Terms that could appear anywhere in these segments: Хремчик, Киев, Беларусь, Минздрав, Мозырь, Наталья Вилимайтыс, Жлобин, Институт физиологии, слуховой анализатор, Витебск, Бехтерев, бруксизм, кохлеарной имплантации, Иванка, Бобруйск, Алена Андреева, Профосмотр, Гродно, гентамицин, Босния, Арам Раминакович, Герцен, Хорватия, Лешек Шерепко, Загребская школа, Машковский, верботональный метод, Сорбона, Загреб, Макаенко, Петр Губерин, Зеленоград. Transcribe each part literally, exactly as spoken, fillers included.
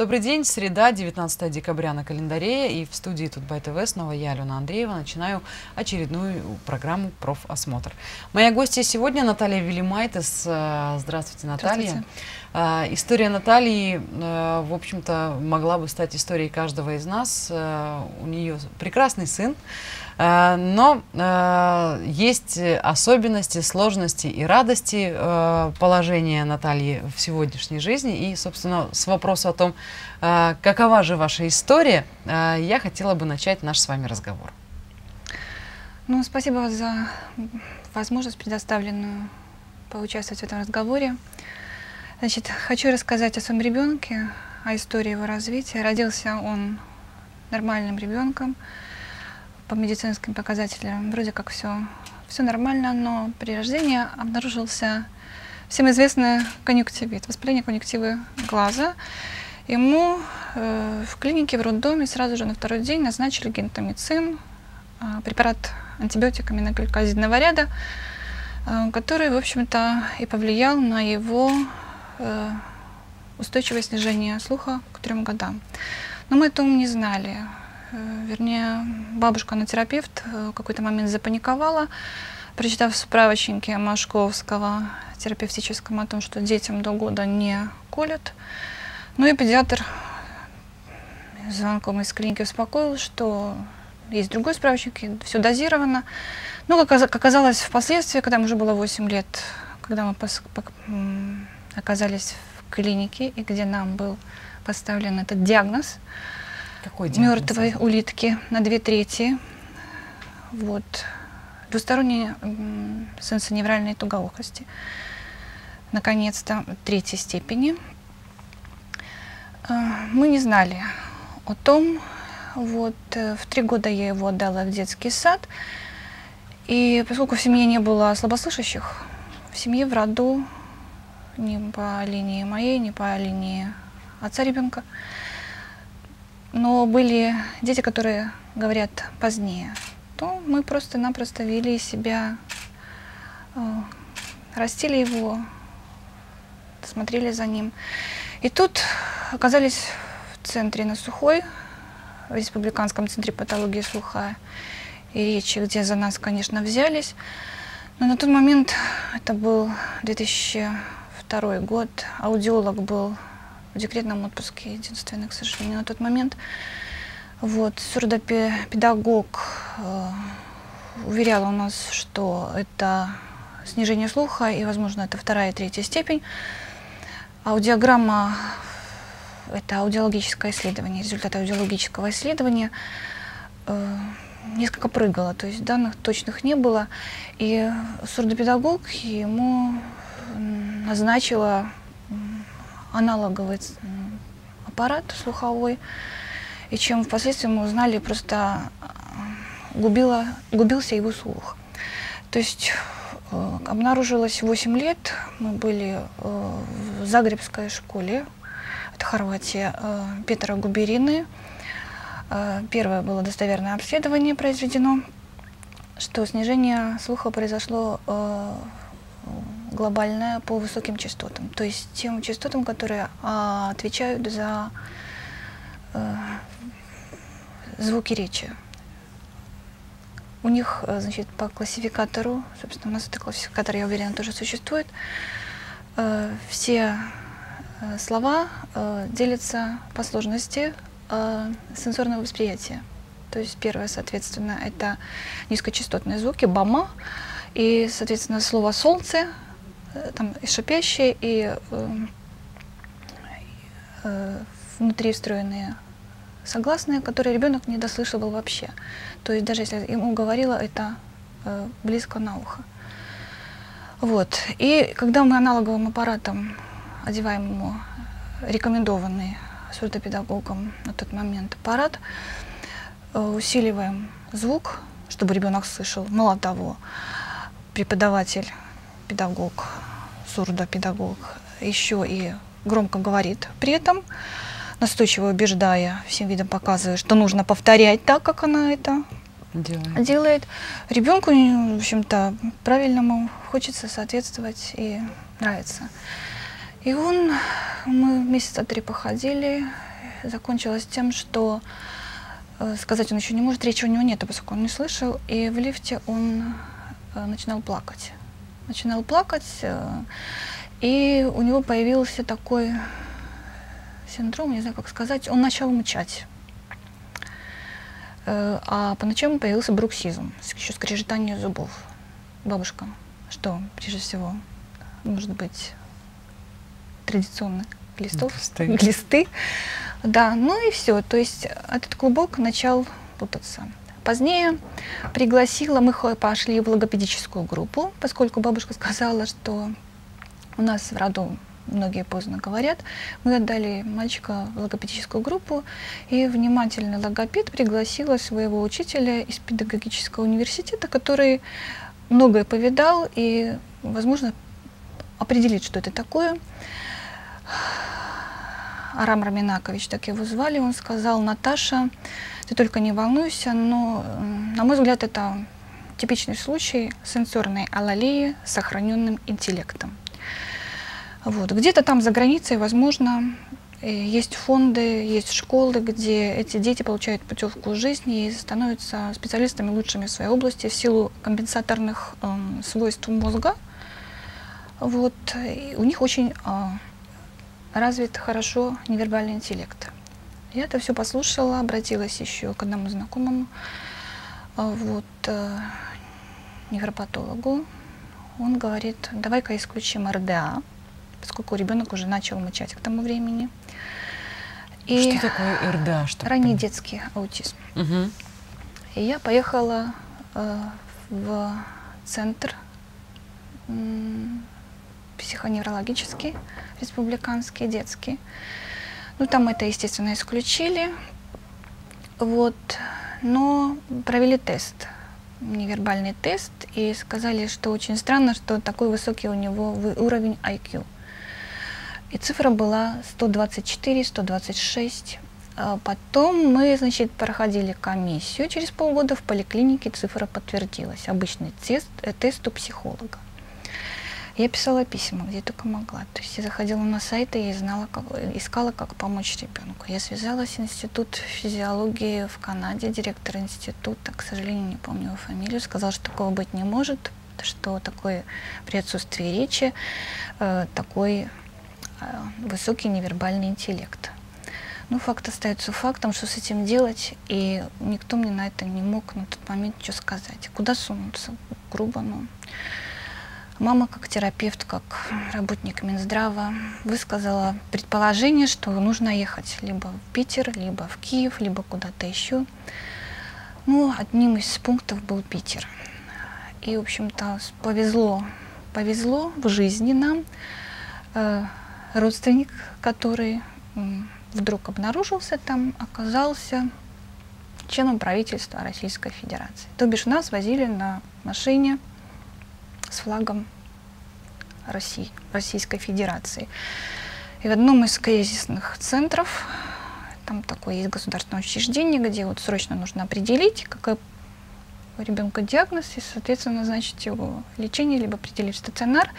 Добрый день, среда, девятнадцатое декабря на календаре, и в студии Тутбай ТВ снова я, Алена Андреева, начинаю очередную программу «Профосмотр». Моя гостья сегодня Наталья Вилимайтыс. Здравствуйте, Наталья. Здравствуйте. История Натальи, в общем-то, могла бы стать историей каждого из нас. У нее прекрасный сын, но есть особенности, сложности и радости положения Натальи в сегодняшней жизни. И, собственно, с вопроса о том, какова же ваша история, я хотела бы начать наш с вами разговор. Ну, спасибо за возможность, предоставленную, поучаствовать в этом разговоре. Значит, хочу рассказать о своем ребенке, о истории его развития. Родился он нормальным ребенком, по медицинским показателям. Вроде как все, все нормально, но при рождении обнаружился всем известный конъюнктивит, воспаление конъюнктивы глаза. Ему э, в клинике, в роддоме сразу же на второй день назначили гентамицин, э, препарат антибиотика аминогликозидного ряда, э, который, в общем-то, и повлиял на его э, устойчивое снижение слуха к трем годам. Но мы этого не знали. Э, вернее, бабушка, она терапевт, в какой-то момент запаниковала, прочитав в справочнике Машковского терапевтическом о том, что детям до года не колят. Ну и педиатр звонком из клиники успокоил, что есть другой справочник, все дозировано. Но, как оказалось, впоследствии, когда ему уже было восемь лет, когда мы оказались в клинике, и где нам был поставлен этот диагноз, диагноз? мертвой улитки на две трети, вот, двусторонней сенсоневральной тугоухости, наконец-то, третьей степени. Мы не знали о том. Вот, в три года я его отдала в детский сад. И поскольку в семье не было слабослышащих, в семье, в роду, ни по линии моей, ни по линии отца ребенка, но были дети, которые говорят позднее, то мы просто-напросто вели себя, растили его, смотрели за ним. И тут оказались в центре на Сухой, в Республиканском центре патологии слуха и речи, где за нас, конечно, взялись. Но на тот момент, это был две тысячи второй год, аудиолог был в декретном отпуске, единственный, к сожалению, на тот момент. Вот, сурдопедагог э, уверял у нас, что это снижение слуха и, возможно, это вторая и третья степень. Аудиограмма – это аудиологическое исследование, результат аудиологического исследования. Э, несколько прыгало, то есть данных точных не было. И сурдопедагог ему назначила аналоговый аппарат слуховой. И чем впоследствии мы узнали, просто губило, губился его слух. То есть обнаружилось восемь лет, мы были в Загребской школе, это Хорватия, Петра Губерины. Первое было достоверное обследование произведено, что снижение слуха произошло глобальное по высоким частотам, то есть тем частотам, которые отвечают за звуки речи. У них, значит, по классификатору, собственно, у нас этот классификатор, я уверена, тоже существует, э, все слова э, делятся по сложности э, сенсорного восприятия. То есть первое, соответственно, это низкочастотные звуки, бама, и, соответственно, слово «солнце», э, там, и шипящие, и э, э, внутри встроенные согласные, которые ребенок не дослышивал вообще. То есть даже если ему говорила, это э, близко на ухо. Вот. И когда мы аналоговым аппаратом одеваем ему рекомендованный сурдопедагогом на тот момент аппарат, э, усиливаем звук, чтобы ребенок слышал. Мало того, преподаватель, педагог, сурдопедагог еще и громко говорит при этом, настойчиво убеждая, всем видом показывая, что нужно повторять так, как она это делает. делает. Ребенку, в общем-то, правильному хочется соответствовать и нравится. И он, мы месяца три походили, закончилось тем, что сказать он еще не может, речи у него нет, поскольку он не слышал, и в лифте он начинал плакать. Начинал плакать, и у него появился такой синдром, не знаю, как сказать, он начал мычать. А по ночам появился бруксизм, еще скрежетание зубов. Бабушка, что прежде всего, может быть, традиционных глистов, глисты. глисты. Да, ну и все. То есть этот клубок начал путаться. Позднее пригласила, мы пошли в логопедическую группу, поскольку бабушка сказала, что у нас в роду многие поздно говорят. Мы отдали мальчика в логопедическую группу, и внимательный логопед пригласила своего учителя из педагогического университета, который многое повидал и, возможно, определит, что это такое. Арам Раминакович, так его звали, он сказал: «Наташа, ты только не волнуйся, но, на мой взгляд, это типичный случай сенсорной алалии с сохраненным интеллектом. Вот. Где-то там за границей, возможно, есть фонды, есть школы, где эти дети получают путевку жизни и становятся специалистами лучшими в своей области в силу компенсаторных э, свойств мозга. Вот. И у них очень э, развит хорошо невербальный интеллект». Я это все послушала, обратилась еще к одному знакомому, э, вот, э, невропатологу. Он говорит: «Давай-ка исключим эр дэ а». Поскольку ребенок уже начал мычать к тому времени. И что такое эр дэ а? Что ранний это? Детский аутизм. Угу. И я поехала э, в центр э, психоневрологический, республиканский, детский. Ну, там это, естественно, исключили. Вот. Но провели тест, невербальный тест, и сказали, что очень странно, что такой высокий у него уровень ай кью. И цифра была сто двадцать четыре, сто двадцать шесть. Потом мы, значит, проходили комиссию через полгода в поликлинике, цифра подтвердилась. Обычный тест, тест у психолога. Я писала письма, где только могла. То есть я заходила на сайты и знала, как, искала, как помочь ребенку. Я связалась с Институтом физиологии в Канаде, директор института, к сожалению, не помню его фамилию, сказал, что такого быть не может, что такое при отсутствии речи, э, такой высокий невербальный интеллект. Но факт остается фактом, что с этим делать, и никто мне на это не мог на тот момент что сказать. Куда сунуться? Грубо, но... Мама, как терапевт, как работник Минздрава, высказала предположение, что нужно ехать либо в Питер, либо в Киев, либо куда-то еще. Ну, одним из пунктов был Питер. И, в общем-то, повезло, повезло в жизни нам. э, Родственник, который вдруг обнаружился там, оказался членом правительства Российской Федерации. То бишь нас возили на машине с флагом России, Российской Федерации. И в одном из кризисных центров, там такое есть государственное учреждение, где вот срочно нужно определить, какой у ребенка диагноз, и, соответственно, значит, его лечение, либо определить в стационар.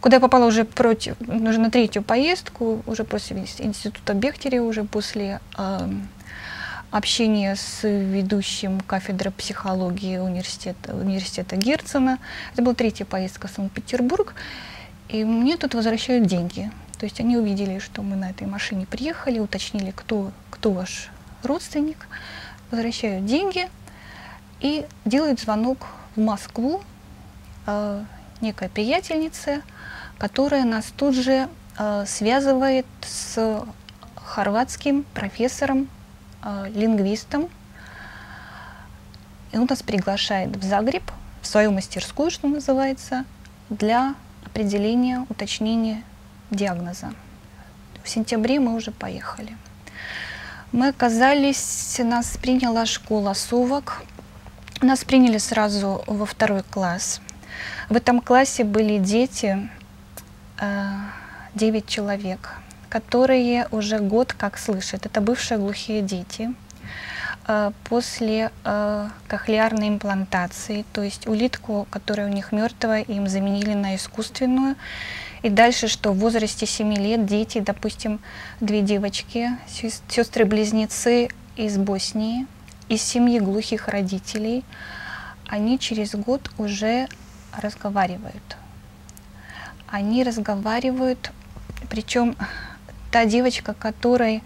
Куда я попала уже против, уже на третью поездку, уже после института Бехтерева, уже после э, общения с ведущим кафедры психологии университета, университета Герцена. Это была третья поездка в Санкт-Петербург, и мне тут возвращают деньги. То есть они увидели, что мы на этой машине приехали, уточнили, кто, кто ваш родственник, возвращают деньги и делают звонок в Москву э, некой приятельнице, которая нас тут же э, связывает с хорватским профессором, э, лингвистом. И он нас приглашает в Загреб, в свою мастерскую, что называется, для определения, уточнения диагноза. В сентябре мы уже поехали. Мы оказались, нас приняла школа совок. Нас приняли сразу во второй класс. В этом классе были дети... девять человек, которые уже год как слышат. Это бывшие глухие дети после кохлеарной имплантации, то есть улитку, которая у них мертвая, им заменили на искусственную, И дальше что? В возрасте семи лет дети, допустим, две девочки, сестры-близнецы из Боснии, из семьи глухих родителей, они через год уже разговаривают. Они разговаривают, причем та девочка, которой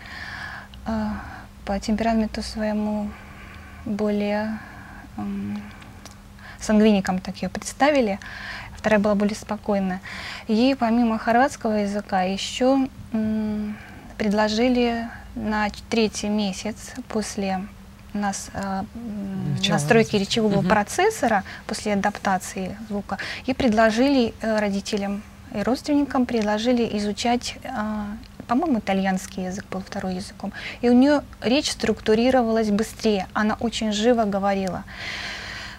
э, по темпераменту своему более э, сангвиником, так ее представили, вторая была более спокойная, ей помимо хорватского языка еще э, предложили на третий месяц после нас, э, настройки речевого угу. процессора, после адаптации звука, ей предложили э, родителям и родственникам предложили изучать, по-моему, итальянский язык был второй языком. И у нее речь структурировалась быстрее, она очень живо говорила.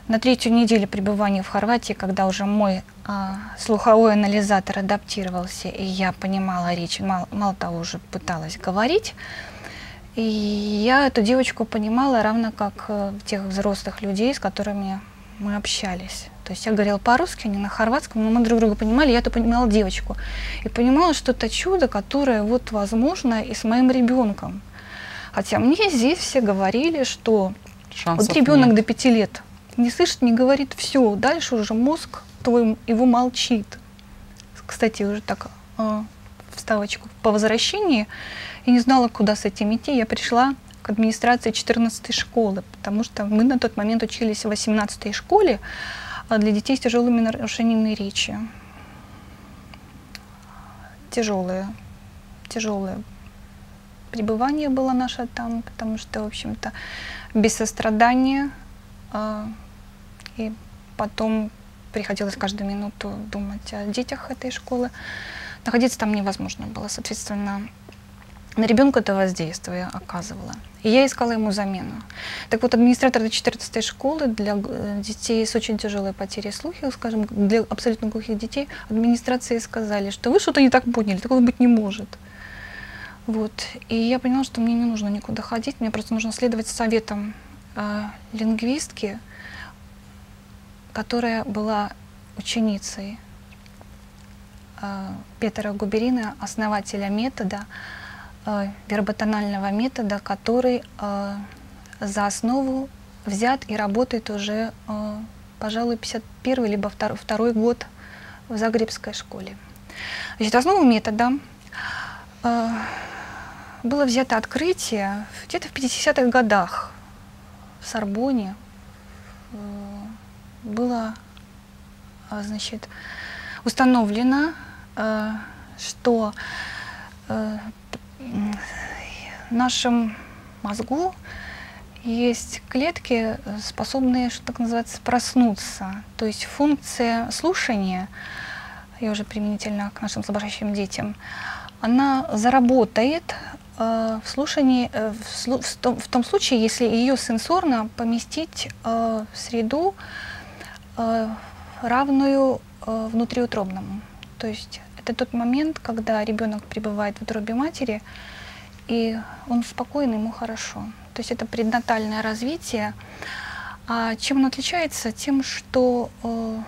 На третью неделю пребывания в Хорватии, когда уже мой а, слуховой анализатор адаптировался, и я понимала речь, мало, мало того, уже пыталась говорить, и я эту девочку понимала, равно как тех взрослых людей, с которыми мы общались. То есть я говорила по-русски, не на хорватском, но мы друг друга понимали, я-то понимала девочку. И понимала, что это чудо, которое вот возможно и с моим ребенком. Хотя мне здесь все говорили, что шансов вот ребенок нет. До пяти лет не слышит, не говорит, все, дальше уже мозг твой его молчит. Кстати, уже так э, вставочку по возвращении, я не знала, куда с этим идти, я пришла к администрации четырнадцатой школы, потому что мы на тот момент учились в восемнадцатой школе, для детей с тяжелыми нарушениями речи. Тяжелое, тяжелое пребывание было наше там, потому что, в общем-то, без сострадания. Э, и потом приходилось каждую минуту думать о детях этой школы. Находиться там невозможно было, соответственно, на ребенка это воздействие оказывало. И я искала ему замену. Так вот, администратор четырнадцатой школы для детей с очень тяжелой потерей слуха, скажем, для абсолютно глухих детей, администрации сказали, что вы что-то не так поняли, такого быть не может. Вот. И я поняла, что мне не нужно никуда ходить, мне просто нужно следовать советам э, лингвистки, которая была ученицей э, Петра Губерина, основателя метода, верботонального метода, который э, за основу взят и работает уже, э, пожалуй, пятьдесят первый либо второй, второй год в Загребской школе. Значит, основу метода э, было взято открытие где-то в пятидесятых годах в Сорбоне. Э, было, значит, установлено, э, что э, в нашем мозгу есть клетки, способные, что так называется, проснуться. То есть функция слушания, я уже применительно к нашим слабовидящим детям, она заработает э, в слушании, э, в, слу, в, том, в том случае, если ее сенсорно поместить э, в среду, э, равную э, внутриутробному. То есть это тот момент, когда ребенок пребывает в утробе матери, и он спокойный, ему хорошо. То есть это преднатальное развитие. А чем он отличается? Тем, что э,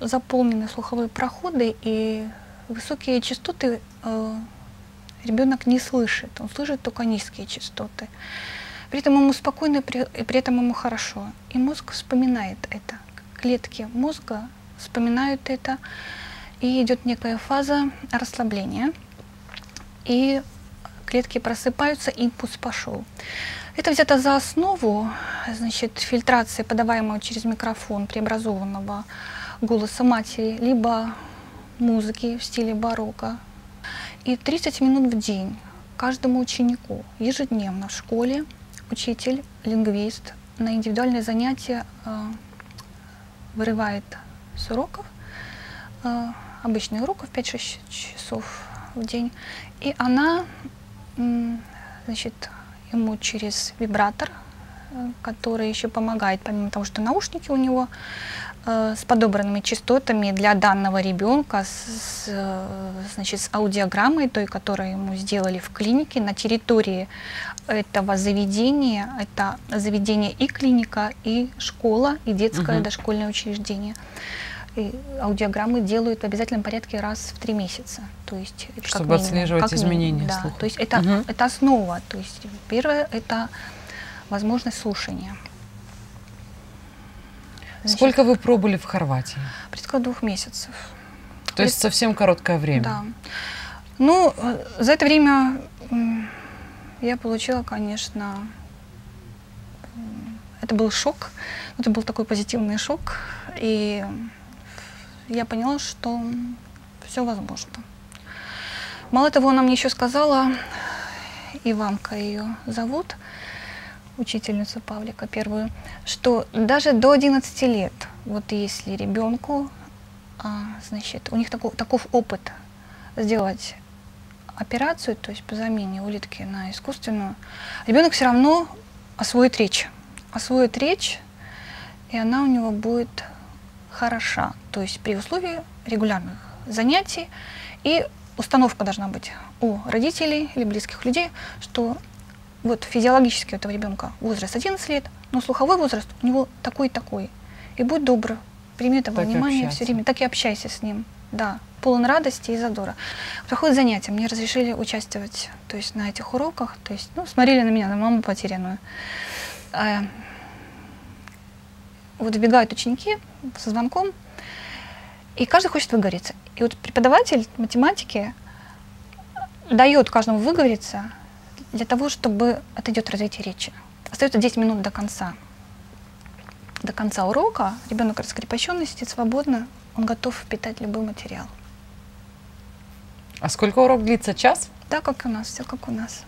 заполнены слуховые проходы, и высокие частоты э, ребенок не слышит. Он слышит только низкие частоты. При этом ему спокойно, при, при этом ему хорошо. И мозг вспоминает это. Клетки мозга вспоминают это. И идет некая фаза расслабления, и клетки просыпаются, импульс пошел. Это взято за основу, значит, фильтрации, подаваемого через микрофон преобразованного голоса матери, либо музыки в стиле барокко. И тридцать минут в день каждому ученику ежедневно в школе учитель, лингвист на индивидуальные занятия э, вырывает с уроков, э, обычных уроков пять-шесть часов в день, и она, значит, ему через вибратор, который еще помогает, помимо того, что наушники у него э, с подобранными частотами для данного ребенка, с, значит, с аудиограммой, той, которую ему сделали в клинике на территории этого заведения, это заведение и клиника, и школа, и детское [S2] Угу. [S1] Дошкольное учреждение. аудиограммы делают в обязательном порядке раз в три месяца. То есть, это чтобы как отслеживать как изменения да, слуха. То есть это, угу. это основа. То есть первое – это возможность слушания. Значит, сколько вы пробовали в Хорватии? Порядка двух месяцев. То Пред... есть совсем короткое время? Да. Ну, за это время я получила, конечно, это был шок. Это был такой позитивный шок. И я поняла, что все возможно. Мало того, она мне еще сказала, Иванка ее зовут, учительницу Павлика первую, что даже до одиннадцати лет, вот если ребенку, значит, у них таков, таков опыт сделать операцию, то есть по замене улитки на искусственную, ребенок все равно освоит речь. Освоит речь, и она у него будет хороша, то есть при условии регулярных занятий. И установка должна быть у родителей или близких людей, что вот физиологически у этого ребенка возраст одиннадцать лет, но слуховой возраст у него такой-такой. И будь добр, прими это во внимание все время, так и общайся с ним. Да, полон радости и задора. Проходят занятия, мне разрешили участвовать, то есть на этих уроках, то есть, ну, смотрели на меня, на маму потерянную. Вот вбегают ученики со звонком, и каждый хочет выговориться. И вот преподаватель математики дает каждому выговориться для того, чтобы отойдет развитие речи. Остается десять минут до конца. До конца урока ребенок раскрепощенный, сидит свободно, он готов впитать любой материал. А сколько урок длится? Час? Да, как у нас, все как у нас.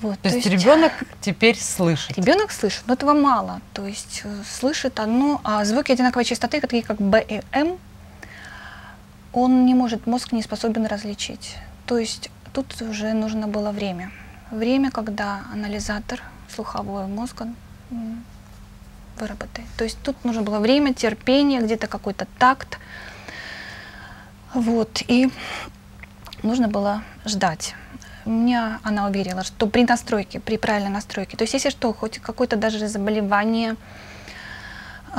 Вот, то, то есть, есть ребенок теперь слышит? Ребенок слышит, но этого мало. То есть слышит одно, а звуки одинаковой частоты, такие как Б и М, он не может, мозг не способен различить. То есть тут уже нужно было время. Время, когда анализатор слухового мозга выработает. То есть тут нужно было время, терпение, где-то какой-то такт. Вот, и нужно было ждать. Меня она уверила, что при настройке, при правильной настройке, то есть если что, хоть какое-то даже заболевание, э,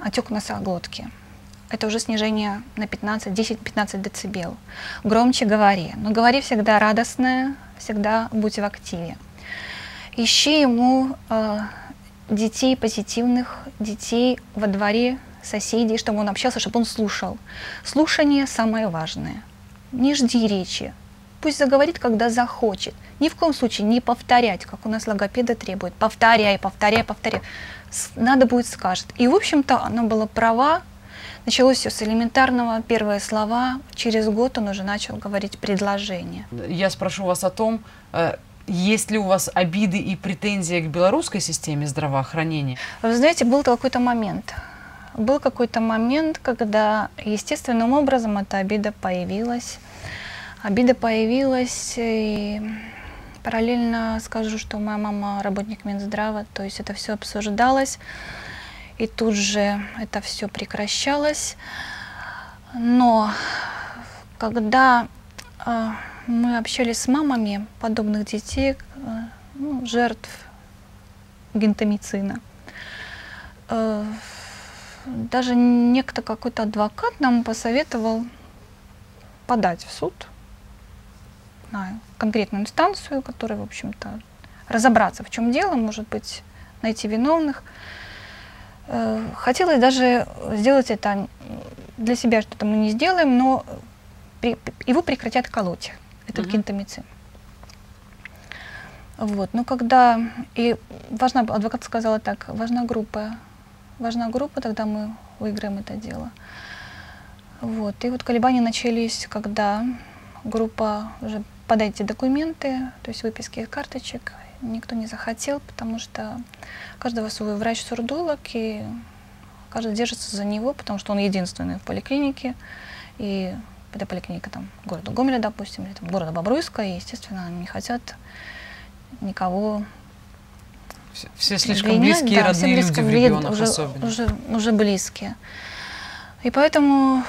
отек носоглотки, это уже снижение на пятнадцать, десять-пятнадцать децибел. Громче говори, но говори всегда радостное, всегда будь в активе. Ищи ему э, детей позитивных, детей во дворе, соседей, чтобы он общался, чтобы он слушал. Слушание самое важное. Не жди речи. Пусть заговорит, когда захочет. Ни в коем случае не повторять, как у нас логопеды требуют. Повторяй, повторяй, повторяй. Надо будет, скажет. И, в общем-то, она была права. Началось все с элементарного. Первые слова. Через год он уже начал говорить предложения. Я спрошу вас о том, есть ли у вас обиды и претензии к белорусской системе здравоохранения? Вы знаете, был какой-то момент. Был какой-то момент, когда естественным образом эта обида появилась. Обида появилась, и параллельно скажу, что моя мама работник Минздрава, то есть это все обсуждалось, и тут же это все прекращалось. Но когда э, мы общались с мамами подобных детей, э, ну, жертв гентамицина, э, даже некто какой-то адвокат нам посоветовал подать в суд на конкретную инстанцию, которая, в общем-то, разобраться, в чем дело, может быть, найти виновных. Хотелось даже сделать это для себя, что-то мы не сделаем, но его прекратят колоть, этот [S2] Mm-hmm. [S1] Гентамицин. Вот, но когда... И важна, адвокат сказала так, важна группа, важна группа, тогда мы выиграем это дело. Вот, и вот колебания начались, когда группа уже... подайте документы, то есть выписки из карточек. Никто не захотел, потому что каждого свой врач-сурдолог, и каждый держится за него, потому что он единственный в поликлинике. И это поликлиника там города Гомеля, допустим, или там города Бобруйска, и, естественно, они не хотят никого... Все, все слишком обвинять. Близкие, да, родные люди в регионах уже, особенно. Уже, уже близкие. И поэтому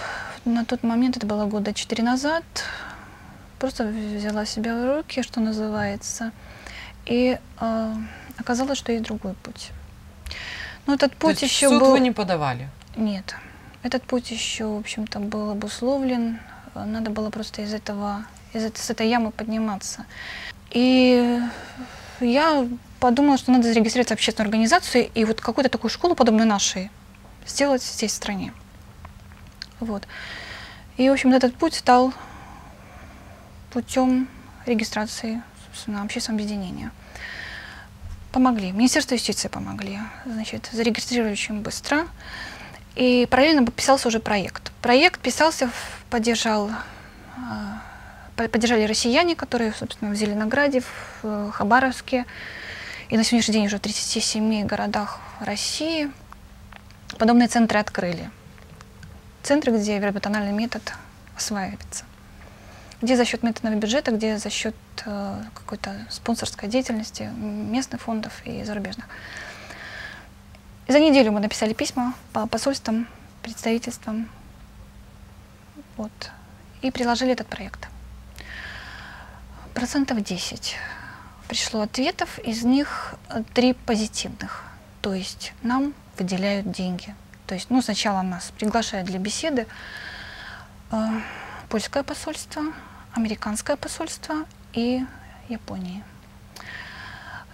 на тот момент, это было года четыре назад, просто взяла себя в руки, что называется, и э, оказалось, что есть другой путь. Но этот путь еще был... В суд вы не подавали? Нет. Этот путь еще, в общем-то, был обусловлен. Надо было просто из этого, из этой, с этой ямы подниматься. И я подумала, что надо зарегистрироваться в общественную организацию и вот какую-то такую школу, подобную нашей, сделать здесь, в стране. Вот. И, в общем, этот путь стал путем регистрации, собственно, общественного объединения. Помогли. Министерство юстиции помогли. Значит, зарегистрировали очень быстро. И параллельно писался уже проект. Проект писался, поддержал, поддержали россияне, которые, собственно, в Зеленограде, в Хабаровске. И на сегодняшний день уже в тридцати семи городах России подобные центры открыли. Центры, где верботональный метод осваивается. Где за счет местного бюджета, где за счет э, какой-то спонсорской деятельности местных фондов и зарубежных. И за неделю мы написали письма по посольствам, представительствам. Вот, и приложили этот проект. Процентов десять пришло ответов, из них три позитивных. То есть нам выделяют деньги. То есть, ну, сначала нас приглашают для беседы э, польское посольство, американское посольство и Японии.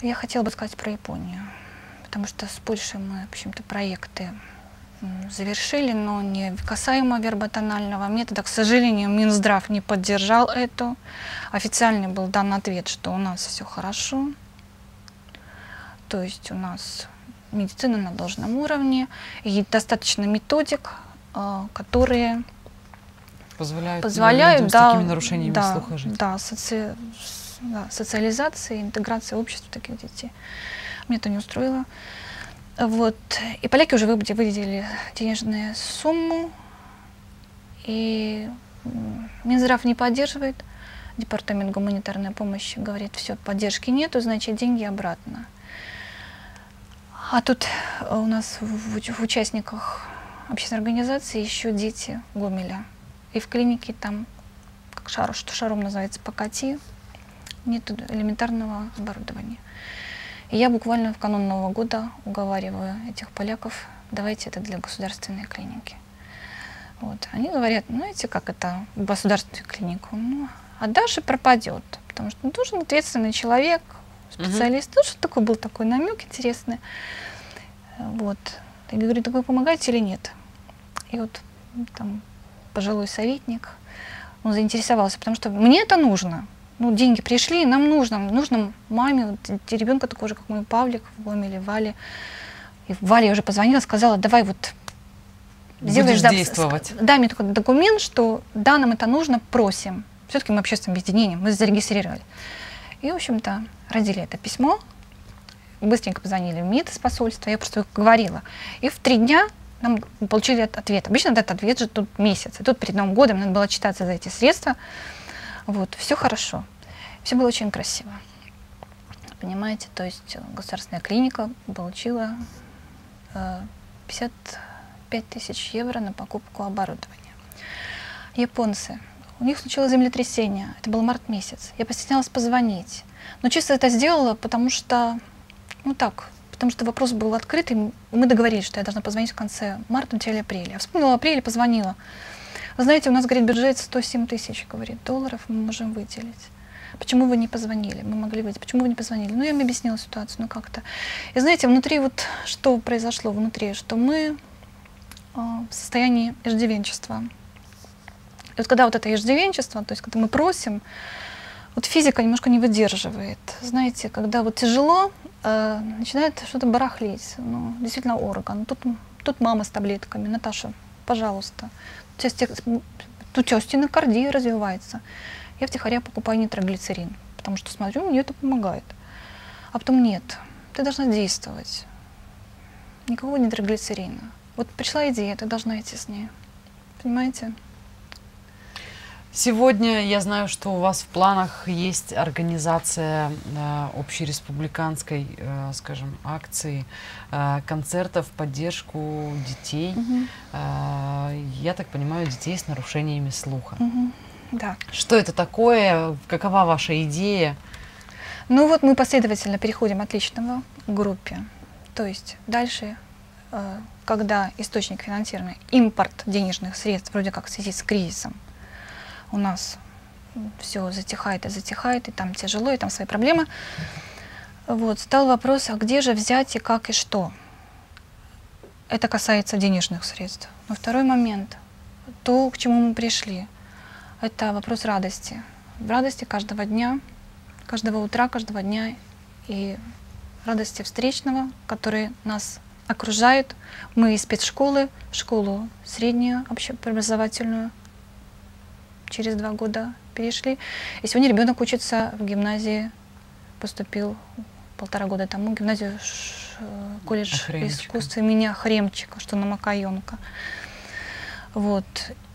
Я хотела бы сказать про Японию, потому что с Польшей мы, в общем-то, проекты завершили, но не касаемо верботонального метода. К сожалению, Минздрав не поддержал это. Официально был дан ответ, что у нас все хорошо, то есть у нас медицина на должном уровне, и достаточно методик, которые позволяют, позволяют людям, да, с такими нарушениями, да, слуха жить. Да, соци... да, социализация, интеграция общества таких детей. Меня это не устроило. Вот. И поляки уже выделили денежную сумму, и Минздрав не поддерживает. Департамент гуманитарной помощи говорит, все, поддержки нету, значит, деньги обратно. А тут у нас в, в участниках общественной организации еще дети Гомеля. И в клинике там, как шар, что шаром называется, покати, нет элементарного оборудования. И я буквально в канун Нового года уговариваю этих поляков, давайте это для государственной клиники. Вот. Они говорят, ну, знаете, как это в государственную клинику? Ну, а дальше пропадет, потому что нужен ответственный человек, специалист. Ну, что такое был такой намек интересный. Вот. Я говорю, так вы помогаете или нет? И вот там пожилой советник, он заинтересовался, потому что мне это нужно. Ну, деньги пришли, нам нужно. Нужно маме, вот, ребенка такого же, как мой Павлик, в Гомеле, Вале. И Вале уже позвонила, сказала, давай вот сделаешь, да, действовать. Дай мне такой документ, что да, нам это нужно, просим. Все-таки мы общественное объединение, мы зарегистрировали. И, в общем-то, родили это письмо, быстренько позвонили в МИД из посольства, я просто говорила. И в три дня нам получили ответ. Обычно этот ответ же тут месяц. И тут перед Новым годом надо было читаться за эти средства. Вот, все хорошо. Все было очень красиво. Понимаете, то есть государственная клиника получила пятьдесят пять тысяч евро на покупку оборудования. Японцы. У них случилось землетрясение, это был март месяц. Я постеснялась позвонить, но чисто это сделала, потому что, ну так, потому что вопрос был открытый, мы договорились, что я должна позвонить в конце марта, начале апреля. Я вспомнила апрель и позвонила. Знаете, у нас, говорит, бюджет сто семь тысяч, говорит, долларов мы можем выделить. Почему вы не позвонили? Мы могли выйти. Почему вы не позвонили? Ну, я им объяснила ситуацию, ну как-то. И знаете, внутри вот что произошло внутри, что мы э, в состоянии иждивенчества. И вот когда вот это иждивенчество, то есть когда мы просим, вот физика немножко не выдерживает. Знаете, когда вот тяжело, э, начинает что-то барахлить. Ну, действительно орган. Тут, тут мама с таблетками. Наташа, пожалуйста. У тебя стенокардия развивается. Я втихаря покупаю нитроглицерин, потому что смотрю, мне это помогает. А потом нет, ты должна действовать. Никакого нитроглицерина. Вот пришла идея, ты должна идти с ней. Понимаете? Сегодня я знаю, что у вас в планах есть организация э, общереспубликанской, э, скажем, акции, э, концертов в поддержку детей. Угу. Э, я так понимаю, детей с нарушениями слуха. Угу. Да. Что это такое? Какова ваша идея? Ну вот мы последовательно переходим от личного к группе. То есть дальше э, когда источник финансирования, импорт денежных средств, вроде как в связи с кризисом, у нас все затихает и затихает, и там тяжело, и там свои проблемы. Вот, стал вопрос, а где же взять и как и что? Это касается денежных средств. Но второй момент, то, к чему мы пришли, это вопрос радости. Радости каждого дня, каждого утра, каждого дня и радости встречного, который нас окружает. Мы из спецшколы, школу среднюю, общеобразовательную, через два года перешли. И сегодня ребенок учится в гимназии, поступил полтора года тому в гимназию, колледж искусств имени Хремчика, что на Макаенко. Вот.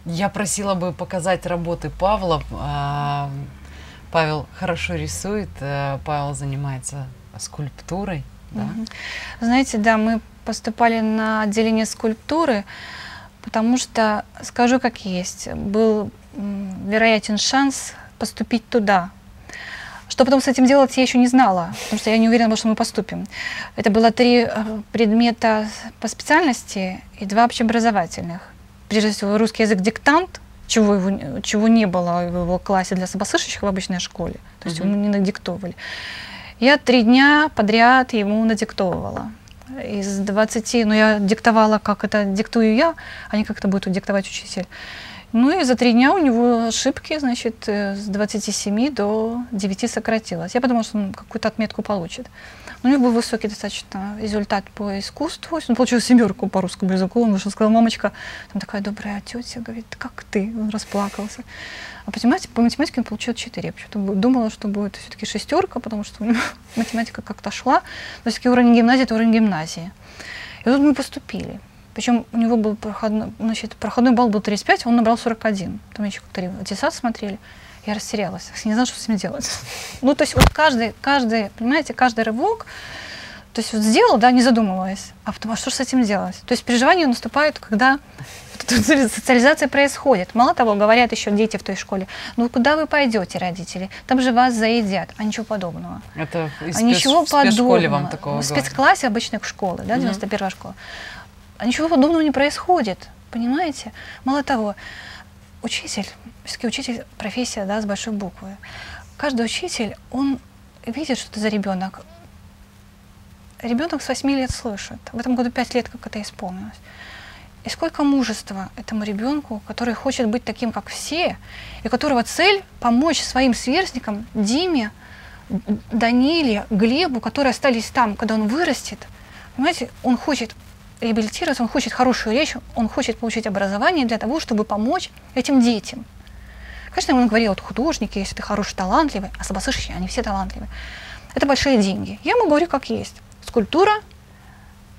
Я просила бы показать работы Павла. Павел хорошо рисует, Павел занимается скульптурой. Да? Угу. Знаете, да, мы поступали на отделение скульптуры, потому что, скажу как есть, был вероятен шанс поступить туда. Что потом с этим делать, я еще не знала, потому что я не уверена была, что мы поступим. Это было три предмета по специальности и два общеобразовательных. Прежде всего, русский язык диктант, чего, его, чего не было в его классе для слабослышащих в обычной школе, то есть [S2] Uh-huh. [S1] Ему не надиктовывали. Я три дня подряд ему надиктовывала. Из двадцати, ну я диктовала, как это диктую я, а не как это будет диктовать учитель. Ну и за три дня у него ошибки, значит, с двадцати семи до девяти сократилось. Я подумала, что он какую-то отметку получит. У него был высокий достаточно результат по искусству. Он получил семерку по русскому языку. Он вышел и сказал: мамочка, там такая добрая тетя, говорит, как ты? Он расплакался. А по математике он получил четыре. Я почему-то думала, что будет все-таки шестерка, потому что у него математика как-то шла. Но все-таки уровень гимназии – это уровень гимназии. И тут мы поступили. Причем у него был проходной, значит, проходной балл был тридцать пять, он набрал сорок один. Там еще как-то аттестат смотрели. Я растерялась, не знала, что с ним делать. Ну, то есть вот каждый, каждый, понимаете, каждый рывок, то есть вот сделал, да, не задумываясь, а потом, а что же с этим делать? То есть переживания наступают, когда социализация происходит. Мало того, говорят еще дети в той школе, ну куда вы пойдете, родители? Там же вас заедят, а ничего подобного. Это в спецшколе вам такого говорят? В спецклассе обычной школы, да, девяносто первая школа. А ничего подобного не происходит, понимаете? Мало того, учитель, все-таки учитель – профессия, да, с большой буквы. Каждый учитель, он видит, что это за ребенок. Ребенок с восьми лет слышит. В этом году пять лет, как это исполнилось. И сколько мужества этому ребенку, который хочет быть таким, как все, и которого цель – помочь своим сверстникам Диме, Даниле, Глебу, которые остались там, когда он вырастет. Понимаете, он хочет реабилитироваться, он хочет хорошую речь, он хочет получить образование для того, чтобы помочь этим детям. Конечно, он говорил, вот художники, если ты хороший, талантливый, а слабослышащие, они все талантливые. Это большие деньги. Я ему говорю, как есть. Скульптура,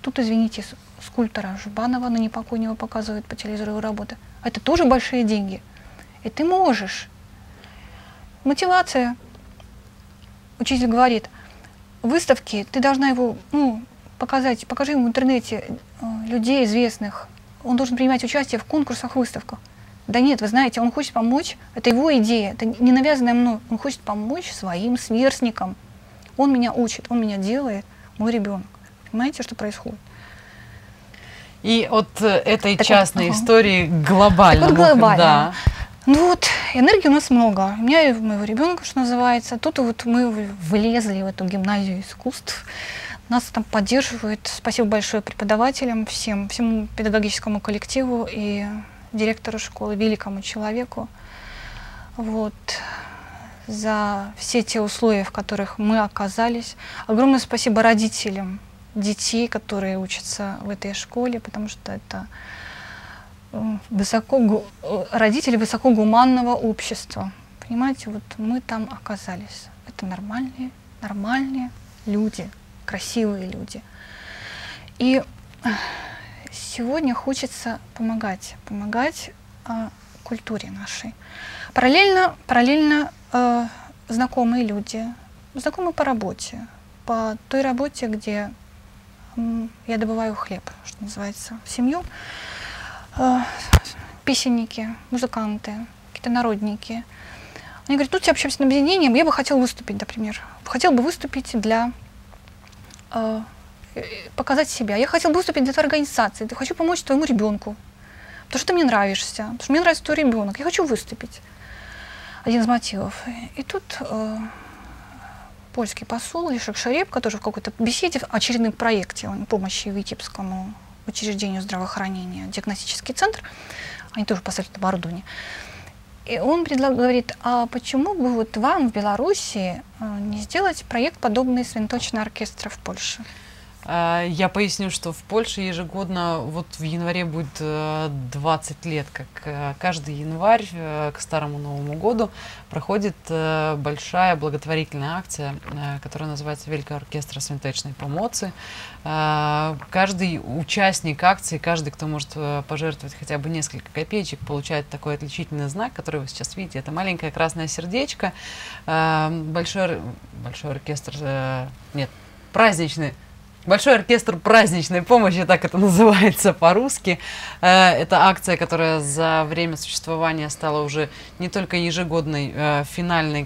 тут, извините, скульптора Жбанова, но не покойного показывают по телевизору его работы. Это тоже большие деньги. И ты можешь. Мотивация. Учитель говорит, выставки, ты должна его, ну, показать, покажи ему в интернете людей известных. Он должен принимать участие в конкурсах, выставках. Да нет, вы знаете, он хочет помочь. Это его идея, это не навязанная мной. Он хочет помочь своим сверстникам. Он меня учит, он меня делает, мой ребенок. Понимаете, что происходит? И от этой так частной вот, истории ага. глобально. Вот глобально. Да. Ну вот, энергии у нас много. У меня и моего ребенка, что называется. Тут вот мы влезли в эту гимназию искусств. Нас там поддерживают. Спасибо большое преподавателям, всем, всему педагогическому коллективу и директору школы, великому человеку. Вот. За все те условия, в которых мы оказались. Огромное спасибо родителям детей, которые учатся в этой школе, потому что это высоко, родители высокогуманного общества. Понимаете, вот мы там оказались. Это нормальные, нормальные люди. Красивые люди. И сегодня хочется помогать, помогать э, культуре нашей. Параллельно, параллельно э, знакомые люди, знакомые по работе, по той работе, где э, я добываю хлеб, что называется, в семью. Э, песенники, музыканты, какие-то народники. Они говорят, тут я общаюсь с объединением, я бы хотел выступить, например. Хотел бы выступить для показать себя. Я хотел бы выступить для твоей организации. Я хочу помочь твоему ребенку. Потому что ты мне нравишься. Потому что мне нравится твой ребенок. Я хочу выступить. Один из мотивов. И тут э, польский посол Лешек Шерепко тоже в какой-то беседе в очередном проекте помощи Витебскому учреждению здравоохранения, диагностический центр, они тоже посоветуют оборудование. И он говорит, а почему бы вот вам в Беларуси не сделать проект, подобный свинточного оркестра в Польше? Я поясню, что в Польше ежегодно, вот в январе будет двадцать лет, как каждый январь к Старому Новому году проходит большая благотворительная акция, которая называется «Великая оркестра свинтечной помощи». Каждый участник акции, каждый, кто может пожертвовать хотя бы несколько копеечек, получает такой отличительный знак, который вы сейчас видите. Это маленькое красное сердечко, большой, большой оркестр, нет, праздничный, Большой оркестр праздничной помощи, так это называется по-русски. Это акция, которая за время существования стала уже не только ежегодной финальной,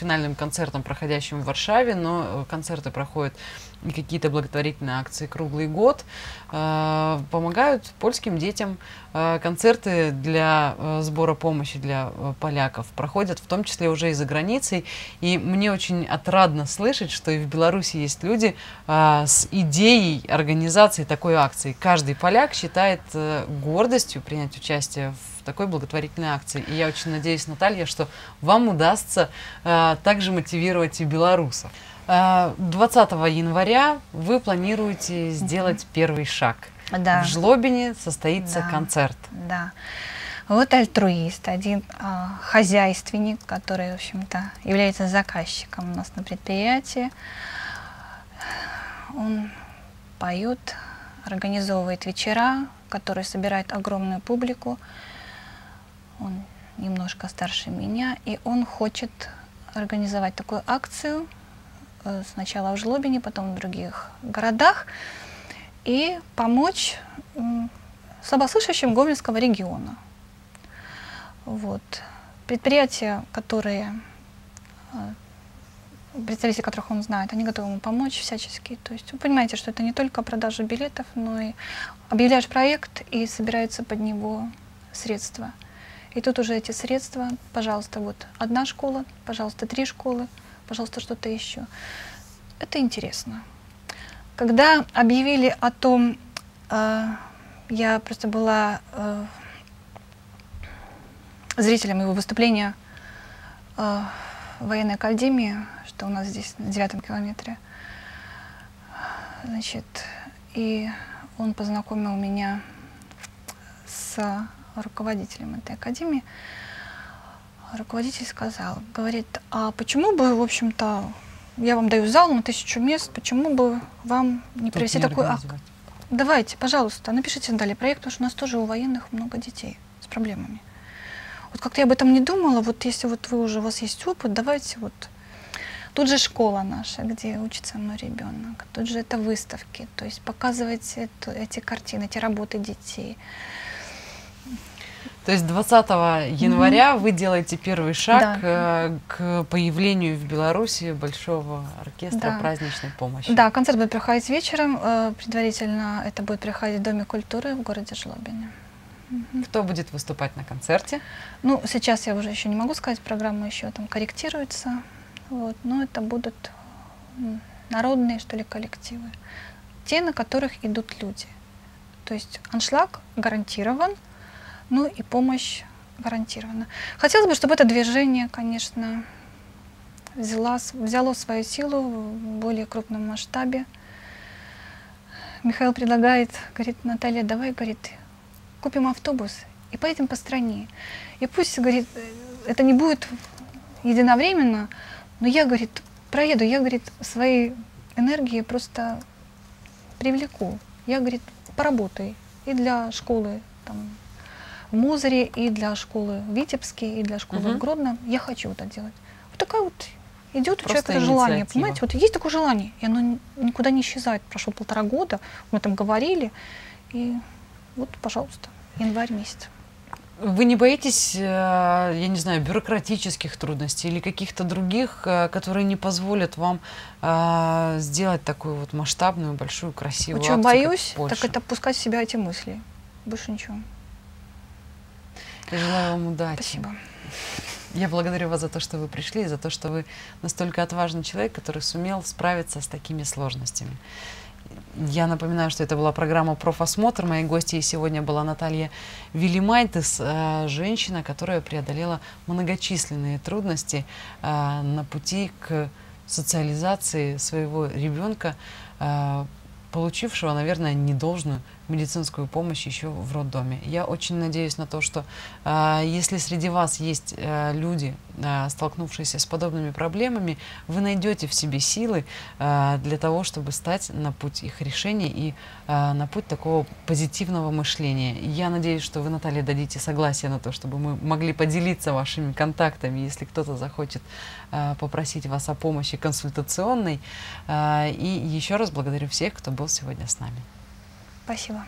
финальным концертом, проходящим в Варшаве, но концерты проходят и какие-то благотворительные акции круглый год. Помогают польским детям. Концерты для сбора помощи для поляков проходят, в том числе уже и за границей. И мне очень отрадно слышать, что и в Беларуси есть люди с идеей организации такой акции. Каждый поляк считает гордостью принять участие в такой благотворительной акции. И я очень надеюсь, Наталья, что вам удастся также мотивировать и белорусов. двадцатого января вы планируете сделать первый шаг. Да. В Жлобине состоится да. концерт. Да. Вот альтруист, один а, хозяйственник, который, в общем-то, является заказчиком у нас на предприятии. Он поет, организовывает вечера, которые собирают огромную публику. Он немножко старше меня, и он хочет организовать такую акцию сначала в Жлобине, потом в других городах, и помочь слабослышащим Гомельского региона. Вот. Предприятия, которые, представители которых он знает, они готовы ему помочь всячески. То есть вы понимаете, что это не только продажа билетов, но и объявляешь проект, и собираются под него средства. И тут уже эти средства, пожалуйста, вот одна школа, пожалуйста, три школы, пожалуйста, что-то еще. Это интересно. Когда объявили о том, э, я просто была э, зрителем его выступления э, в военной академии, что у нас здесь на девятом километре, значит, и он познакомил меня с руководителем этой академии. Руководитель сказал, говорит, а почему бы, в общем-то, я вам даю зал на тысячу мест, почему бы вам не привести такой акт? Давайте, пожалуйста, напишите далее проект, потому что у нас тоже у военных много детей с проблемами. Вот как-то я об этом не думала, вот если вот вы уже, у вас есть опыт, давайте вот. Тут же школа наша, где учится мой ребенок, тут же это выставки, то есть показывать эту, эти картины, эти работы детей. То есть двадцатого января mm-hmm. вы делаете первый шаг да. к появлению в Беларуси Большого оркестра да. праздничной помощи. Да, концерт будет проходить вечером, предварительно это будет проходить в Доме культуры в городе Жлобине. Mm-hmm. Кто будет выступать на концерте? Ну, сейчас я уже еще не могу сказать, программа еще там корректируется, вот, но это будут народные, что ли, коллективы, те, на которых идут люди. То есть аншлаг гарантирован. Ну и помощь гарантирована. Хотелось бы, чтобы это движение, конечно, взяло, взяло свою силу в более крупном масштабе. Михаил предлагает, говорит, Наталья, давай, говорит, купим автобус и поедем по стране. И пусть, говорит, это не будет единовременно, но я, говорит, проеду, я, говорит, своей энергией просто привлеку. Я, говорит, поработаю и для школы, там, в Мозыре, и для школы в Витебске, и для школы угу. в Гродно. Я хочу это делать. Вот такая вот идет у человека желание, понимаете? Вот есть такое желание, и оно никуда не исчезает. Прошло полтора года, мы там говорили, и вот, пожалуйста, январь месяц. Вы не боитесь, я не знаю, бюрократических трудностей или каких-то других, которые не позволят вам сделать такую вот масштабную, большую, красивую акцию, как в Польше? Боюсь, так это пускать в себя эти мысли. Больше ничего. Я желаю вам удачи. Спасибо. Я благодарю вас за то, что вы пришли, за то, что вы настолько отважный человек, который сумел справиться с такими сложностями. Я напоминаю, что это была программа «Профосмотр». Моей гостьей сегодня была Наталья Вилимайтыс, женщина, которая преодолела многочисленные трудности на пути к социализации своего ребенка, получившего, наверное, недолжную медицинскую помощь еще в роддоме. Я очень надеюсь на то, что э, если среди вас есть э, люди, э, столкнувшиеся с подобными проблемами, вы найдете в себе силы э, для того, чтобы стать на путь их решения и э, на путь такого позитивного мышления. Я надеюсь, что вы, Наталья, дадите согласие на то, чтобы мы могли поделиться вашими контактами, если кто-то захочет э, попросить вас о помощи консультационной. Э, и еще раз благодарю всех, кто был сегодня с нами. Спасибо.